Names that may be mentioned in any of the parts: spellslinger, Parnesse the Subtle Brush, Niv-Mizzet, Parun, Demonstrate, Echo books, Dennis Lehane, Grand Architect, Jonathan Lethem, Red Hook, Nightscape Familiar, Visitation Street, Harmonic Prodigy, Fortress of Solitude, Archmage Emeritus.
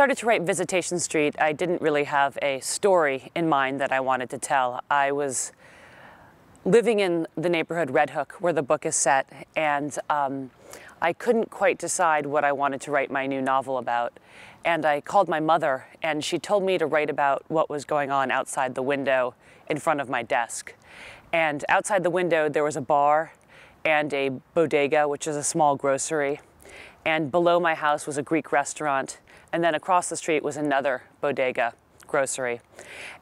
started to write Visitation Street, I didn't really have a story in mind that I wanted to tell. I was living in the neighborhood Red Hook, where the book is set, and I couldn't quite decide what I wanted to write my new novel about. And I called my mother, and she told me to write about what was going on outside the window in front of my desk. And outside the window, there was a bar and a bodega, which is a small grocery. And below my house was a Greek restaurant. And then across the street was another bodega grocery.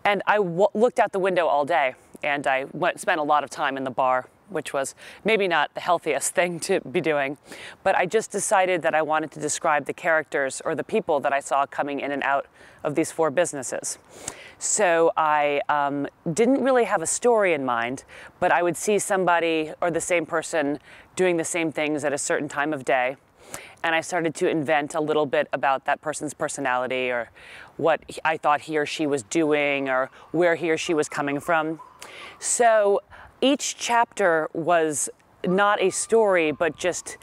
And I looked out the window all day, and I spent a lot of time in the bar, which was maybe not the healthiest thing to be doing. But I just decided that I wanted to describe the characters or the people that I saw coming in and out of these four businesses. So I didn't really have a story in mind, but I would see somebody or the same person doing the same things at a certain time of day. And I started to invent a little bit about that person's personality or what I thought he or she was doing or where he or she was coming from. So each chapter was not a story, but just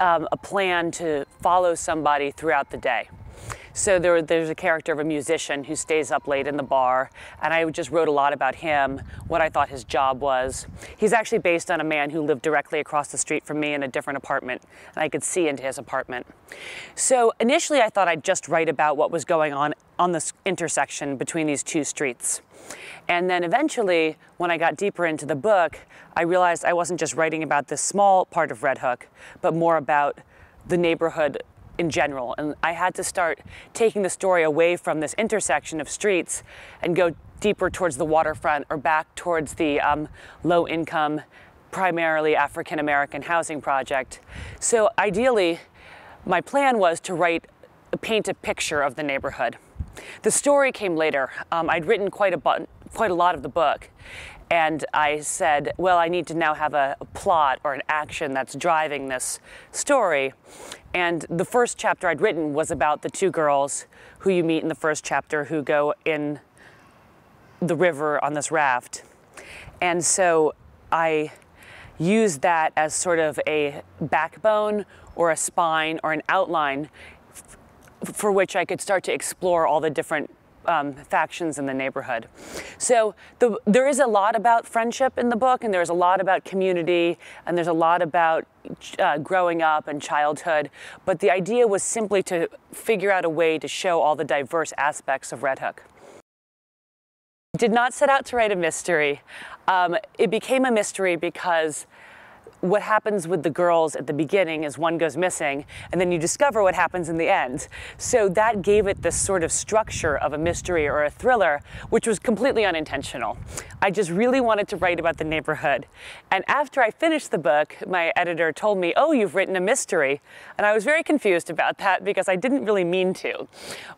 a plan to follow somebody throughout the day. So there's a character of a musician who stays up late in the bar, and I just wrote a lot about him, what I thought his job was. He's actually based on a man who lived directly across the street from me in a different apartment, and I could see into his apartment. So initially I thought I'd just write about what was going on this intersection between these two streets. And then eventually, when I got deeper into the book, I realized I wasn't just writing about this small part of Red Hook, but more about the neighborhood in general, and I had to start taking the story away from this intersection of streets and go deeper towards the waterfront or back towards the low-income, primarily African-American housing project. So ideally, my plan was to paint a picture of the neighborhood. The story came later. I'd written quite a lot of the book, and I said, well, I need to now have a plot or an action that's driving this story. And the first chapter I'd written was about the two girls who you meet in the first chapter who go in the river on this raft. And so I used that as sort of a backbone or a spine or an outline for which I could start to explore all the different factions in the neighborhood. So there is a lot about friendship in the book, and there's a lot about community, and there's a lot about growing up and childhood, but the idea was simply to figure out a way to show all the diverse aspects of Red Hook. I did not set out to write a mystery. It became a mystery because what happens with the girls at the beginning is one goes missing, and then you discover what happens in the end. So that gave it this sort of structure of a mystery or a thriller, which was completely unintentional. I just really wanted to write about the neighborhood. And after I finished the book, my editor told me, oh, you've written a mystery. And I was very confused about that because I didn't really mean to.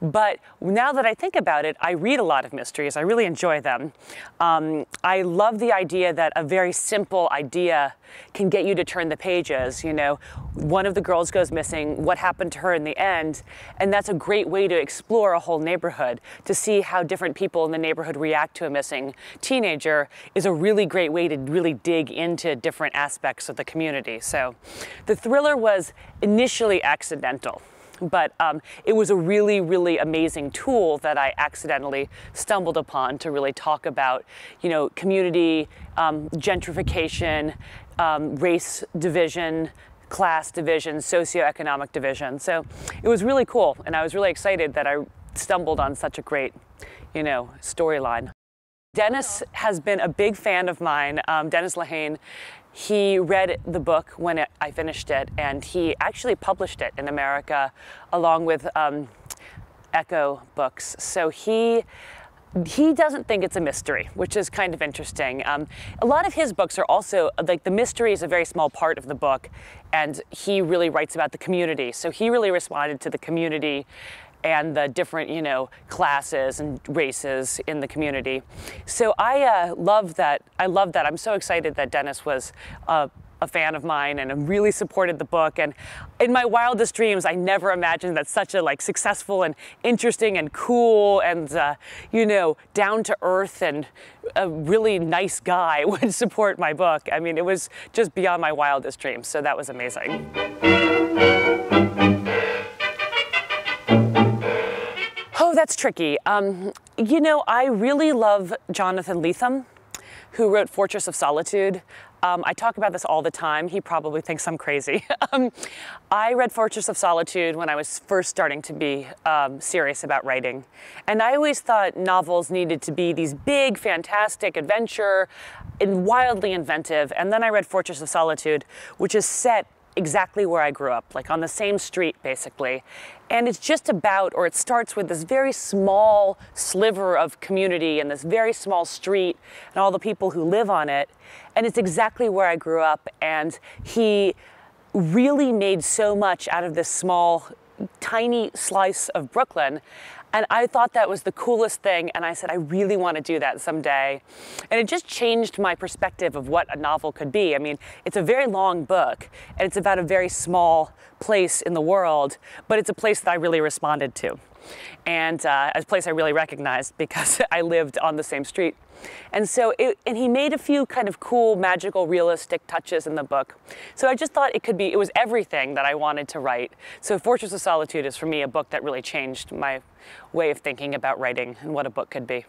But now that I think about it, I read a lot of mysteries. I really enjoy them. I love the idea that a very simple idea can get you to turn the pages. You know, one of the girls goes missing, what happened to her in the end? And that's a great way to explore a whole neighborhood, to see how different people in the neighborhood react to a missing teenager is a really great way to really dig into different aspects of the community. So the thriller was initially accidental, but it was a really, really amazing tool that I accidentally stumbled upon to really talk about, you know, community, gentrification, race division, class division, socioeconomic division. So it was really cool, and I was really excited that I stumbled on such a great, you know, storyline. Dennis has been a big fan of mine, Dennis Lehane. He read the book when I finished it, and he actually published it in America along with Echo Books. So he doesn't think it's a mystery, which is kind of interesting. A lot of his books are also, like, the mystery is a very small part of the book, and he really writes about the community. So he really responded to the community and the different, you know, classes and races in the community. So I love that. I'm so excited that Dennis was a fan of mine and really supported the book. And in my wildest dreams, I never imagined that such a, like, successful and interesting and cool and, you know, down to earth and a really nice guy would support my book. I mean, it was just beyond my wildest dreams. So that was amazing. that's tricky. You know, I really love Jonathan Lethem, who wrote Fortress of Solitude. I talk about this all the time. He probably thinks I'm crazy. I read Fortress of Solitude when I was first starting to be serious about writing. And I always thought novels needed to be these big, fantastic adventure and wildly inventive. And then I read Fortress of Solitude, which is set exactly where I grew up, like on the same street, basically. And it's just about, or it starts with this very small sliver of community and this very small street and all the people who live on it. And it's exactly where I grew up. And he really made so much out of this small, tiny slice of Brooklyn. And I thought that was the coolest thing. And I said, I really want to do that someday. And it just changed my perspective of what a novel could be. I mean, it's a very long book, and it's about a very small place in the world, but it's a place that I really responded to. And a place I really recognized because I lived on the same street. And so, and he made a few kind of cool, magical, realistic touches in the book. So I just thought it could be, it was everything that I wanted to write. So Fortress of Solitude is for me a book that really changed my way of thinking about writing and what a book could be.